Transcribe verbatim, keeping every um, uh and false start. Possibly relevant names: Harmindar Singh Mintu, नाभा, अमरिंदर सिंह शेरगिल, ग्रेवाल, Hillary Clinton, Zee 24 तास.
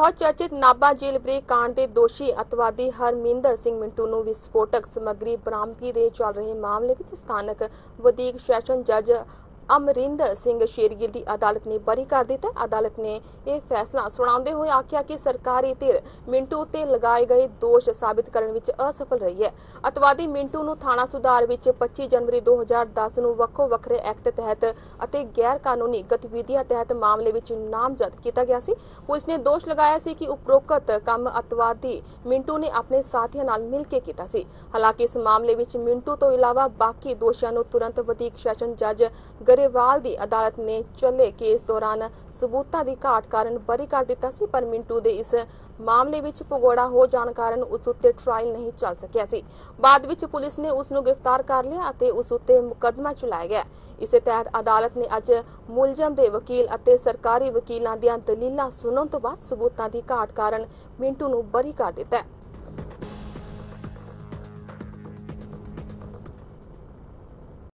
बहुत चर्चित नाभा jail break कांड के दोषी अतवादी हरमिंदर सिंह मिंटू नूं विस्फोटक समग्री बरामदगी दे चल रहे मामले विच स्थानक वधीक सैशन जज अमरिंदर सिंह शेरगिल की अदालत ने बरी कर दिता। अदालत ने यह फैसला सुनाते हुए आख्या कि सरकारी धिर मिंटू उत्ते लगाए गए दोष साबित करने विच असफल रही है। अतवादी मिंटू नूं थाणा सुधार विच पच्चीस जनवरी दो हज़ार दस नूं वक्खो वक्खरे एक्ट तहत अते गैर कानूनी गतिविधियां तहत मामले विच नामजद किया गया सी। पुलिस ने दोष लगाया सी कि उपरोक्त काम अतवादी मिंटू ने अपने साथियों नाल मिल के कीता सी। हालांकि इस मामले विच मिंटू तो इलावा बाकी दोषियों नूं तुरंत वधीक सैशन जज ग्रेवाल दी अदालत ने चले केस दौरान सबूतां दी घाट कारण बरी कर दिता सी, पर मिंटू दे इस मामले विच भगोड़ा हो जाने कारण उस उत्ते ट्रायल नहीं चल सकिया सी। बाद विच पुलिस ने उस नूं गिरफ्तार कर लिया अते उस उत्ते मुकदमा चलाया गया। इस तहत अदालत ने अज मुलजम दे वकील अते सरकारी वकीलां दीआं दलीलां सुनण तों बाद सबूतां दी घाट कारण मिंटू नूं बरी कर दिता।